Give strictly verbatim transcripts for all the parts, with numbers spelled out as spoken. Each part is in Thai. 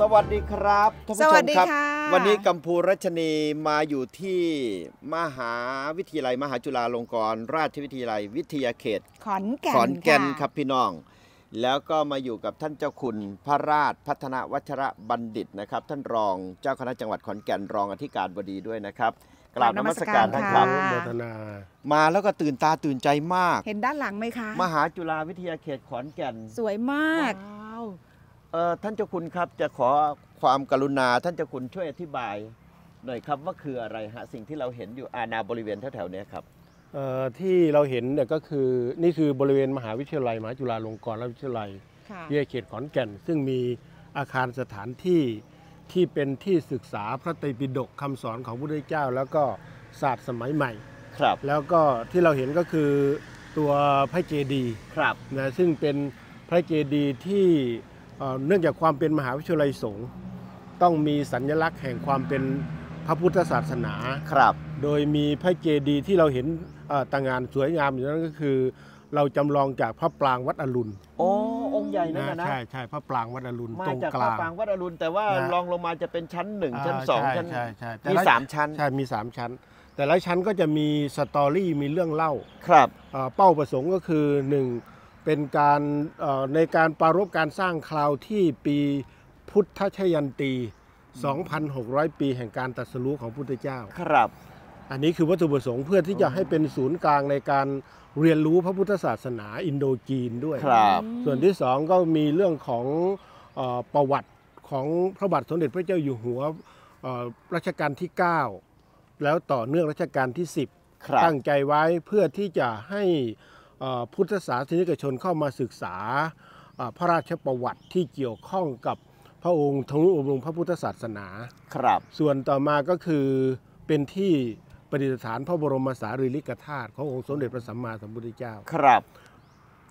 สวัสดีครับท่านผู้ชมครับวันนี้กัมพูรัชนีมาอยู่ที่มหาวิทยาลัยมหาจุฬาลงกรณราชวิทยาลัยวิทยาเขตขอนแก่นขอนแก่นครับพี่น้องแล้วก็มาอยู่กับท่านเจ้าคุณพระราชพัฒนวัชระบัณฑิตนะครับท่านรองเจ้าคณะจังหวัดขอนแก่นรองอธิการบดีด้วยนะครับกราบนมัสการท่านครับมาแล้วก็ตื่นตาตื่นใจมากเห็นด้านหลังไหมคะมหาจุฬาวิทยาเขตขอนแก่นสวยมากท่านเจ้าคุณครับจะขอความกรุณาท่านเจ้าคุณช่วยอธิบายหน่อยครับว่าคืออะไรฮะสิ่งที่เราเห็นอยู่อาณาบริเวณแถวๆนี้ครับที่เราเห็นเนี่ยก็คือนี่คือบริเวณมหาวิทยาลัยมหาจุฬาลงกรณวิทยาลัยวิทยาเขตขอนแก่นซึ่งมีอาคารสถานที่ที่เป็นที่ศึกษาพระไตรปิฎกคำสอนของพระพุทธเจ้าแล้วก็ศาสตร์สมัยใหม่ครับแล้วก็ที่เราเห็นก็คือตัวพระเจดีย์ครับนะซึ่งเป็นพระเจดีย์ที่เนื่องจากความเป็นมหาวิทยาลัยสงฆ์ต้องมีสัญลักษณ์แห่งความเป็นพระพุทธศาสนาครับโดยมีพระเจดีย์ที่เราเห็นต่างงานสวยงามอยู่นั้นก็คือเราจำลองจากพระปรางวัดอรุณโอ้องค์ใหญ่นั่นนะใช่ใช่พระปรางวัดอรุณตรงกลางพระปรางวัดอรุณแต่ว่าลองลงมาจะเป็นชั้นหนึ่งชั้นสองชั้นมีสามชั้นใช่มีสามชั้นแต่ละชั้นก็จะมีสตอรี่มีเรื่องเล่าครับเป้าประสงค์ก็คือหนึ่งเป็นการในการปรารภการสร้างคราวที่ปีพุทธชยันตี สองพันหกร้อย ปีแห่งการตรัสรู้ของพุทธเจ้าครับอันนี้คือวัตถุประสงค์เพื่อที่จะให้เป็นศูนย์กลางในการเรียนรู้พระพุทธศาสนาอินโดจีนด้วยครับส่วนที่สองก็มีเรื่องของประวัติของพระบาทสมเด็จพระเจ้าอยู่หัวรัชกาลที่ เก้าแล้วต่อเนื่องรัชกาลที่ สิบตั้งใจไว้เพื่อที่จะให้พุทธศาสนิกชนเข้ามาศึกษาพระราชประวัติที่เกี่ยวข้องกับพระองค์ทรงอบรมพระพุทธศาสนาครับส่วนต่อมาก็คือเป็นที่ประดิษฐานพระบรมสารีริกธาตุขององค์สมเด็จพระสัมมาสัมพุทธเจ้าครับ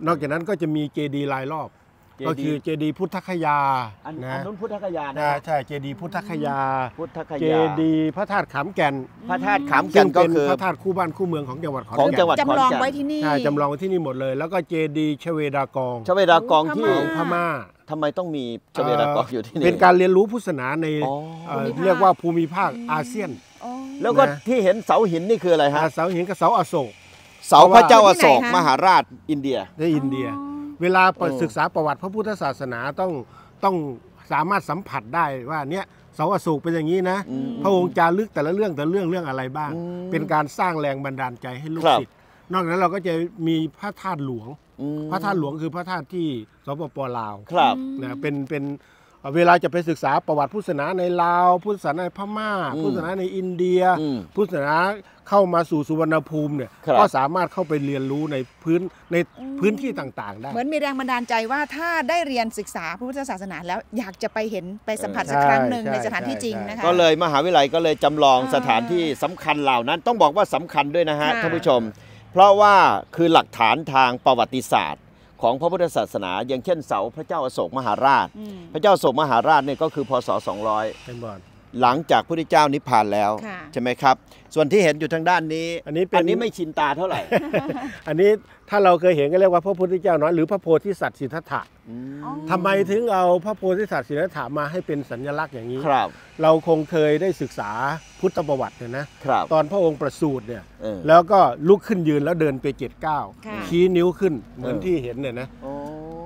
นอกจากนั้นก็จะมีเจดีย์รายรอบก็คือเจดีย์พุทธคยาอันนั้นพุทธคยานะใช่เจดีย์พุทธคยาพุทธคยาเจดีย์พระธาตุขามแก่นพระธาตุขามแก่นก็คือพระธาตุคู่บ้านคู่เมืองของจังหวัดขอนแก่นจำลองไว้ที่นี่ใช่จำลองไว้ที่นี่หมดเลยแล้วก็เจดีย์ชเวดากองชเวดากองที่พม่าทำไมต้องมีชเวดากองอยู่ที่นี่เป็นการเรียนรู้พุทธศาสนาในเรียกว่าภูมิภาคอาเซียนแล้วก็ที่เห็นเสาหินนี่คืออะไรฮะเสาหินกับเสาอโศกเสาพระเจ้าอโศกมหาราชอินเดียในอินเดียเวลาศึกษาประวัติพระพุทธศาสนาต้องต้องสามารถสัมผัสได้ว่าเนี้ยเสาอโศกเป็นอย่างนี้นะพระองค์จารึกแต่ละเรื่องแต่เรื่องเรื่องอะไรบ้างเป็นการสร้างแรงบันดาลใจให้ลูกศิษย์นอกจากนั้นเราก็จะมีพระธาตุหลวงพระธาตุหลวงคือพระธาตุที่สปป.ลาวนะเป็นเป็นเวลาจะไปศึกษาประวัติพุทธศาสนาในลาวพุทธศาสนาในพม่าพุทธศาสนาในอินเดียพุทธศาสนาเข้ามาสู่สุวรรณภูมิเนี่ยก็สามารถเข้าไปเรียนรู้ในพื้นในพื้นที่ต่างๆได้เหมือนมีแรงบันดาลใจว่าถ้าได้เรียนศึกษาพุทธศาสนาแล้วอยากจะไปเห็นไปสัมผัสสักครั้งหนึ่งในสถานที่จริงนะคะก็เลยมหาวิทยาลัยก็เลยจำลองสถานที่สำคัญเหล่านั้นต้องบอกว่าสำคัญด้วยนะฮะท่านผู้ชมเพราะว่าคือหลักฐานทางประวัติศาสตร์ของพระพุทธศาสนาอย่างเช่นเสาพระเจ้าอโศกมหาราชพระเจ้าอโศกมหาราชเนี่ยก็คือพศสองร้อยหลังจากพระพุทธเจ้านิพพานแล้วใช่ไหมครับส่วนที่เห็นอยู่ทางด้านนี้อันนี้อันนี้ไม่ชินตาเท่าไหร่อันนี้ถ้าเราเคยเห็นก็เรียกว่าพระพุทธเจ้าน้อยหรือพระโพธิสัตว์สิทธัตถะทำไมถึงเอาพระโพธิสัตว์สิทธัตถะมาให้เป็นสัญลักษณ์อย่างนี้เราคงเคยได้ศึกษาพุทธประวัติเนี่ยนะตอนพระองค์ประสูติเนี่ยแล้วก็ลุกขึ้นยืนแล้วเดินไปเจ็ดเก้าชี้นิ้วขึ้นเหมือนที่เห็นเนี่ยนะ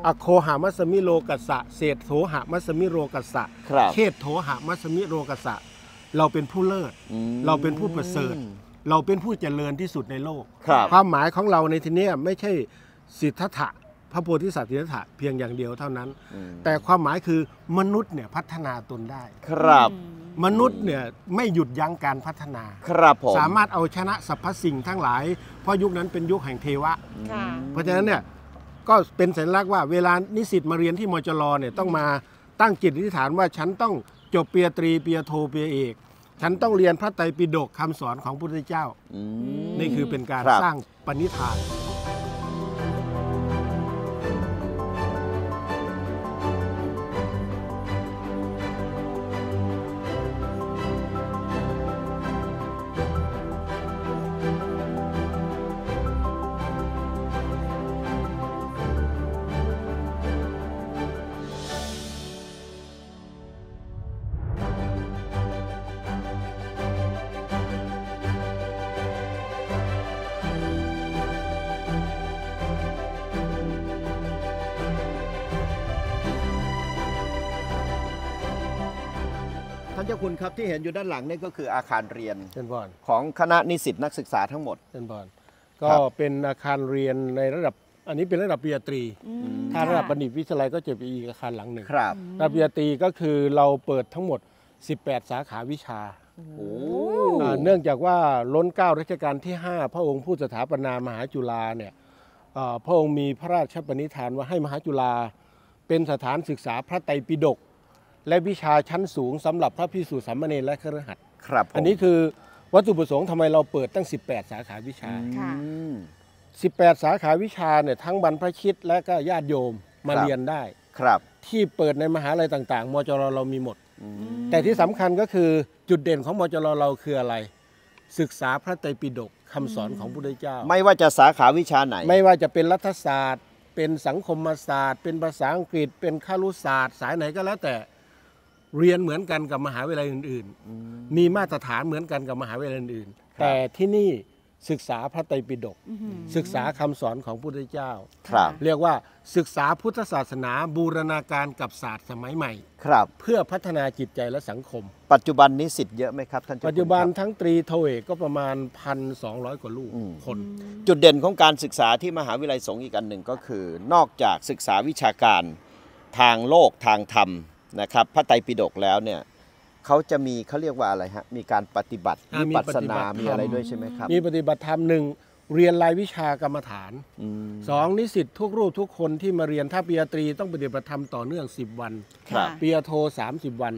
อโคหามัสมิโลกัสสะเศธโถหามัสมิโลกัสสะเขตโถหามัสมิโลกัสสะเราเป็นผู้เลิศเราเป็นผู้ประเสริฐเราเป็นผู้เจริญที่สุดในโลกความหมายของเราในที่นี้ไม่ใช่สิทธัตถะพระโพธิสัตว์สิทธัตถะเพียงอย่างเดียวเท่านั้นแต่ความหมายคือมนุษย์เนี่ยพัฒนาตนได้ครับมนุษย์เนี่ยไม่หยุดยั้งการพัฒนาครับผมสามารถเอาชนะสรรพสิ่งทั้งหลายเพราะยุคนั้นเป็นยุคแห่งเทวะเพราะฉะนั้นเนี่ยก็เป็นสัญลักษณ์ว่าเวลานิสิตมาเรียนที่มจรเนี่ยต้องมาตั้งจิตอธิษฐานว่าฉันต้องจบเปียตรีเปียโทเปียเอกฉันต้องเรียนพระไตรปิฎกคำสอนของพระพุทธเจ้านี่คือเป็นการสร้างปณิธาน จ้าคุณครับที่เห็นอยู่ด้านหลังนี่ก็คืออาคารเรียนของคณะนิสิตนักศึกษาทั้งหมดก็เป็นอาคารเรียนในระดับอันนี้เป็นระดับปริญญาตรีถ้าระดับบัณฑิตวิทยาลัยก็จะเป็นอีกอาคารหลังหนึ่งระดับปริญญาตรีก็คือเราเปิดทั้งหมดสิบแปดสาขาวิชาเนื่องจากว่าล้นเกล้ารัชกาลที่ห้าพระองค์ผู้สถาปนามหาจุฬาเนี่ยพระองค์มีพระราชปณิธานว่าให้มหาจุฬาเป็นสถานศึกษาพระไตรปิฎกและวิชาชั้นสูงสำหรับพระภิกษุสามเณรและคฤหัสถ์อันนี้คือวัตถุประสงค์ทำไมเราเปิดตั้งสิบแปดสาขาวิชาสิบแปดสาขาวิชาเนี่ยทั้งบรรพชิตและก็ญาติโยมมาเรียนได้ครับที่เปิดในมหาลัยต่างๆมจรเรามีหมดแต่ที่สำคัญก็คือจุดเด่นของมจรเราคืออะไรศึกษาพระไตรปิฎกคำสอนของพระพุทธเจ้าไม่ว่าจะสาขาวิชาไหนไม่ว่าจะเป็นรัฐศาสตร์เป็นสังคมศาสตร์เป็นภาษาอังกฤษเป็นครุศาสตร์สายไหนก็แล้วแต่เรียนเหมือนกันกับมหาวิทยาลัยอื่นๆมีมาตรฐานเหมือนกันกับมหาวิทยาลัยอื่นๆแต่ที่นี่ศึกษาพระไตรปิฎกศึกษาคำสอนของพระพุทธเจ้าเรียกว่าศึกษาพุทธศาสนาบูรณาการกับศาสตร์สมัยใหม่ครับเพื่อพัฒนาจิตใจและสังคมปัจจุบันนี้สิทธิ์เยอะไหมครับท่านปัจจุบันทั้งตรีโทเอกก็ประมาณ หนึ่งพันสองร้อย กว่าลูกคนจุดเด่นของการศึกษาที่มหาวิทยาลัยสงฆ์อีกอันหนึ่งก็คือนอกจากศึกษาวิชาการทางโลกทางธรรมนะครับพระไตรปิฎกแล้วเนี่ยเขาจะมีเขาเรียกว่าอะไรฮะมีการปฏิบัติมีปัสนามีอะไรด้วยใช่ไหมครับมีปฏิบัติธรรมหนึ่งเรียนรายวิชากรรมฐานสองนิสิตทุกรูปทุกคนที่มาเรียนถ้าปริญญาตรีต้องปฏิบัติธรรมต่อเนื่องสิบวันปริญญาโทสามสิบวัน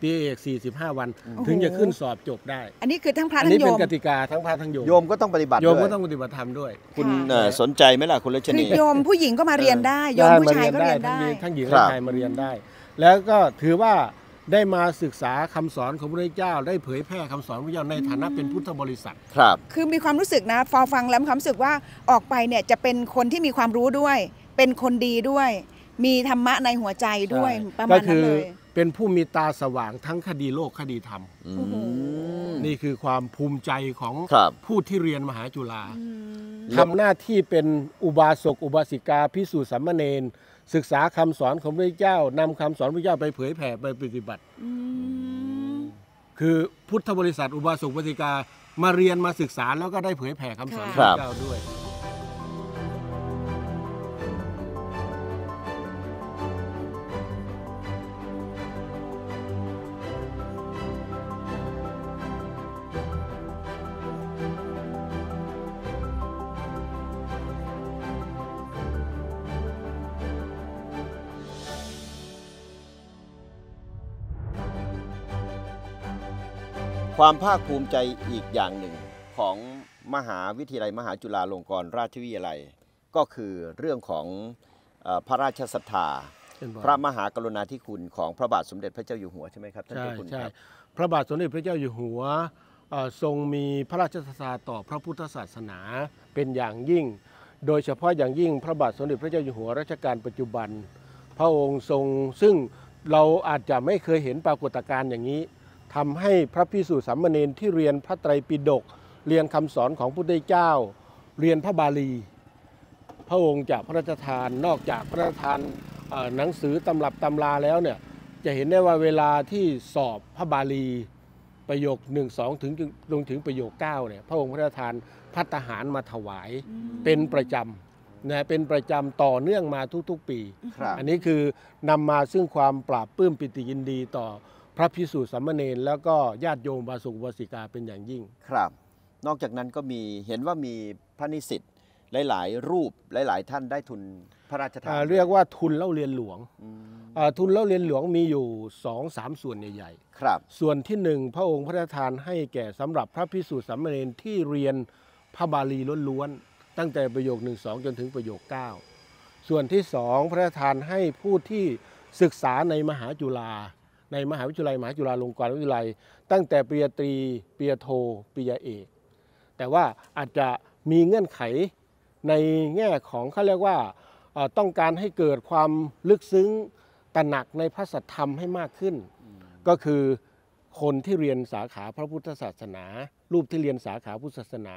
ปริญญาเอกสี่สิบห้าวันถึงจะขึ้นสอบจบได้อันนี้คือทั้งพระทั้งโยมนี่เป็นกติกาทั้งพระทั้งโยมโยมก็ต้องปฏิบัติโยมก็ต้องปฏิบัติธรรมด้วยคุณสนใจไหมล่ะคุณรัชนีโยมผู้หญิงก็มาเรียนได้โยมผู้ชายก็เรียนได้ทั้งหญิงและชายมาเรียนได้แล้วก็ถือว่าได้มาศึกษาคำสอนของพระเจ้าได้เผยแพร่คำสอนพระเจ้าในฐานะเป็นพุทธบริษัทครับคือมีความรู้สึกนะพอฟังแล้วความรู้สึกว่าออกไปเนี่ยจะเป็นคนที่มีความรู้ด้วยเป็นคนดีด้วยมีธรรมะในหัวใจด้วยประมาณนั้นเลยเป็นผู้มีตาสว่างทั้งคดีโลกคดีธรรมนี่คือความภูมิใจของผู้ที่เรียนมหาจุฬาทำหน้าที่เป็นอุบาสกอุบาสิกาภิกษุสามเณรศึกษาคำสอนของพระเจ้านำคำสอนพระเจ้าไปเผยแผ่ไปปฏิบัติคือพุทธบริษัทอุบาสกอุบาสิกามาเรียนมาศึกษาแล้วก็ได้เผยแผ่คำสอนพระเจ้าด้วยความภาคภูมิใจอีกอย่างหนึ่งของมหาวิทยาลัยมหาจุฬาลงกรณราชวิทยาลัยก็คือเรื่องของพระราชศรัทธาพระมหากรุณาธิคุณของพระบาทสมเด็จพระเจ้าอยู่หัวใช่ไหมครับท่านเจ้าคุณครับพระบาทสมเด็จพระเจ้าอยู่หัวทรงมีพระราชศรัทธาต่อพระพุทธศาสนาเป็นอย่างยิ่งโดยเฉพาะอย่างยิ่งพระบาทสมเด็จพระเจ้าอยู่หัวรัชกาลปัจจุบันพระองค์ทรงซึ่งเราอาจจะไม่เคยเห็นปรากฏการณ์อย่างนี้ทำให้พระภิกษุสามเณรที่เรียนพระไตรปิฎกเรียนคำสอนของพระพุทธเจ้าเรียนพระบาลีพระองค์จะพระราชทานนอกจากพระราชทานหนังสือตำรับตำราแล้วเนี่ยจะเห็นได้ว่าเวลาที่สอบพระบาลีประโยคหนึ่งสองถึงลงถึงประโยคเก้าเนี่ยพระองค์พระราชทานภัตตาหารมาถวายเป็นประจำนะเป็นประจำต่อเนื่องมาทุกๆปีอันนี้คือนำมาซึ่งความปราบปลื้มปิติยินดีต่อพระภิกษุสามเณรแล้วก็ญาติโยมอุบาสกอุบาสิกาเป็นอย่างยิ่งครับนอกจากนั้นก็มีเห็นว่ามีพระนิสิตหลายๆรูปหลายๆท่านได้ทุนพระราชทานเรียกว่าทุนเล่าเรียนหลวงทุนเล่าเรียนหลวงมีอยู่สองสามส่วนใหญ่ๆครับส่วนที่หนึ่งพระองค์พระราชทานให้แก่สำหรับพระภิกษุสามเณรที่เรียนพระบาลีล้วนๆตั้งแต่ประโยคหนึ่งสองจนถึงประโยคเก้าส่วนที่สองพระราชทานให้ผู้ที่ศึกษาในมหาจุฬาในมหาวิทยาลัยมหาจุฬาลงกรณวิทยาลัยตั้งแต่ปริญญาตรีปริญญาโทปริญญาเอกแต่ว่าอาจจะมีเงื่อนไขในแง่ของเขาเรียกว่าต้องการให้เกิดความลึกซึ้งตระหนักในพระสัทธรรมให้มากขึ้นก็คือคนที่เรียนสาขาพระพุทธศาสนารูปที่เรียนสาขาพุทธศาสนา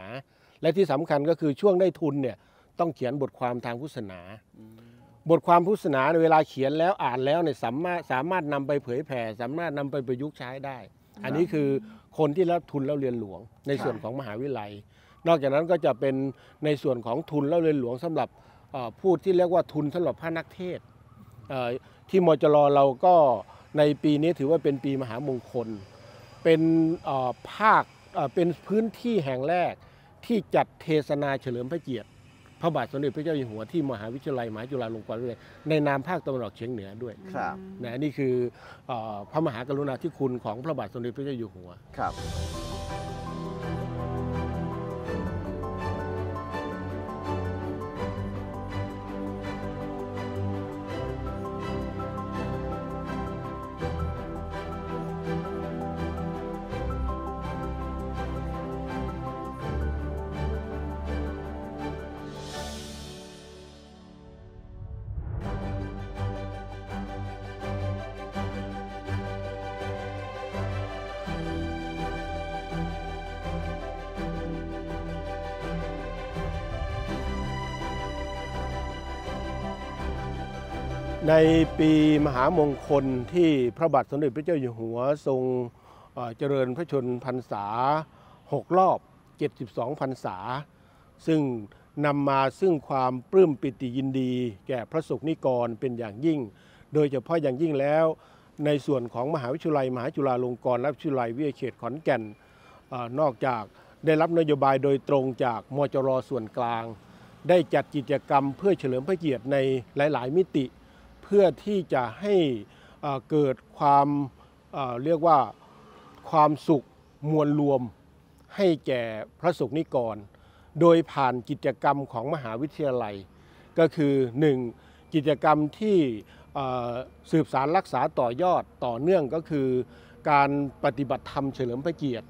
และที่สำคัญก็คือช่วงได้ทุนเนี่ยต้องเขียนบทความทางพุทธศาสนาบทความพุทธศาสนาในเวลาเขียนแล้วอ่านแล้วเนี่ยสามารถสามารถนำไปเผยแผ่สามารถนำไปประยุกต์ใช้ได้ อันนี้คือคนที่รับทุนแล้วเรียนหลวงในส่วนของมหาวิทยาลัยนอกจากนั้นก็จะเป็นในส่วนของทุนแล้วเรียนหลวงสำหรับผู้ที่เรียกว่าทุนสำหรับพระนักเทศที่มจรเราก็ในปีนี้ถือว่าเป็นปีมหามงคลเป็นภาคเป็นพื้นที่แห่งแรกที่จัดเทศนาเฉลิมพระเกียรติพระบาทสมเด็จพระเจ้าอยู่หัวที่มหาวิทยาลัยมหาจุฬาลงกรณวิทยาลัยในนามภาคตะวันออกเฉียงเหนือด้วยครับนะนี่คือพระมหากรุณาธิคุณของพระบาทสมเด็จพระเจ้าอยู่หัวครับในปีมหามงคลที่พระบาทสมเด็จพระเจ้าอยู่หัวทรงเจริญพระชนพรรษาหกรอบเจ็ดสิบสองพรรษาซึ่งนำมาซึ่งความปลื้มปิติยินดีแก่พระสงฆ์นิกรเป็นอย่างยิ่งโดยเฉพาะอย่างยิ่งแล้วในส่วนของมหาวิทยาลัยมหาจุฬาลงกรณวิทยาลัยวิทยาเขตขอนแก่นนอกจากได้รับนโยบายโดยตรงจากมจรส่วนกลางได้จัดกิจกรรมเพื่อเฉลิมพระเกียรติในหลายๆมิติเพื่อที่จะให้เกิดความเรียกว่าความสุขมวลรวมให้แก่พระสงฆ์นิกรโดยผ่านกิจกรรมของมหาวิทยาลัยก็คือหนึ่งกิจกรรมที่สืบสารรักษาต่อยอดต่อเนื่องก็คือการปฏิบัติธรรมเฉลิมพระเกียรติ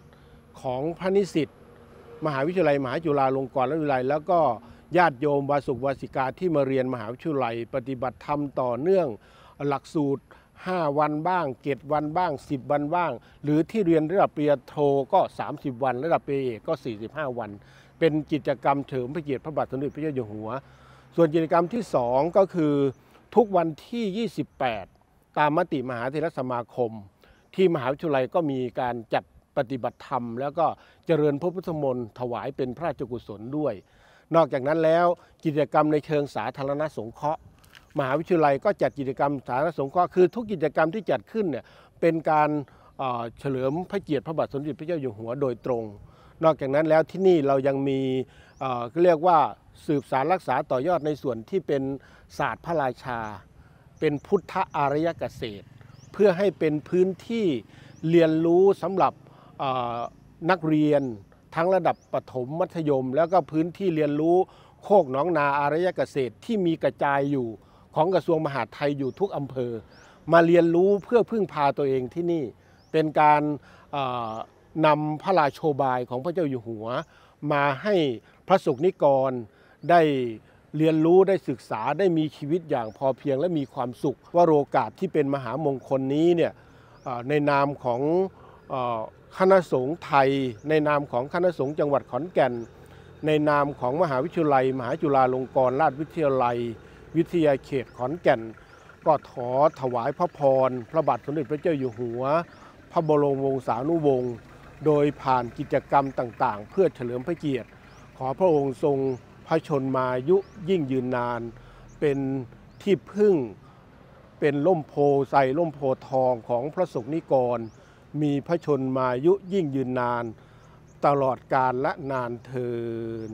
ของพระนิสิตมหาวิทยาลัยมหาจุฬาลงกรณวิทยาลัยแล้วก็ญาติโยมวาสุกวาสิกาที่มาเรียนมหาวิทยาลัยปฏิบัติธรรมต่อเนื่องหลักสูตรห้าวันบ้างเจ็ดวันบ้างสิบวันบ้างหรือที่เรียนระดับปริญญาโทก็สามสิบวันระดับปริญญาเอกก็สี่สิบห้าวันเป็นกิจกรรมเฉลิมพระเกียรติพระบาทสมเด็จพระเจ้าอยู่หัวส่วนกิจกรรมที่สองก็คือทุกวันที่ยี่สิบแปดตามมติมหาเถรสมาคมที่มหาวิทยาลัยก็มีการจัดปฏิบัติธรรมแล้วก็เจริญพระพุทธมนต์ถวายเป็นพระราชกุศลด้วยนอกจากนั้นแล้วกิจกรรมในเชิงสาธารณสงเคราะห์มหาวิทยาลัยก็จัดกิจกรรมสาธารณสงเคราะห์คือทุกกิจกรรมที่จัดขึ้นเนี่ยเป็นการเฉลิมพระเกียรติพระบาทสมเด็จพระเจ้าอยู่หัวโดยตรงนอกจากนั้นแล้วที่นี่เรายังมีเรียกว่าสืบสารรักษาต่อยอดในส่วนที่เป็นศาสตร์พระราชาเป็นพุทธอารยเกษตรเพื่อให้เป็นพื้นที่เรียนรู้สำหรับนักเรียนทั้งระดับประถมมัธยมแล้วก็พื้นที่เรียนรู้โคกหนองนาอารยเกษตรที่มีกระจายอยู่ของกระทรวงมหาดไทยอยู่ทุกอำเภอมาเรียนรู้เพื่อพึ่งพาตัวเองที่นี่เป็นการนำพระราโชบายของพระเจ้าอยู่หัวมาให้พระสงฆ์นิกรได้เรียนรู้ได้ศึกษาได้มีชีวิตอย่างพอเพียงและมีความสุขว่าโอกาสที่เป็นมหามงคลนี้เนี่ยในนามของคณะสงฆ์ไทยในนามของคณะสงฆ์จังหวัดขอนแก่นในนามของมหาวิทยาลัยมหาจุฬาลงกรณราชวิทยาลัยวิทยาเขตขอนแก่นก็ขอถวายพระพรพระบาทสมเด็จพระเจ้าอยู่หัวพระบรมวงศานุวงศ์โดยผ่านกิจกรรมต่างๆเพื่อเฉลิมพระเกียรติขอพระองค์ทรงพระชนมายุยิ่งยืนนานเป็นที่พึ่งเป็นร่มโพไทรร่มโพทองของพระสงฆ์นิกรมีพระชนมายุยิ่งยืนนานตลอดกาลและนานเทิน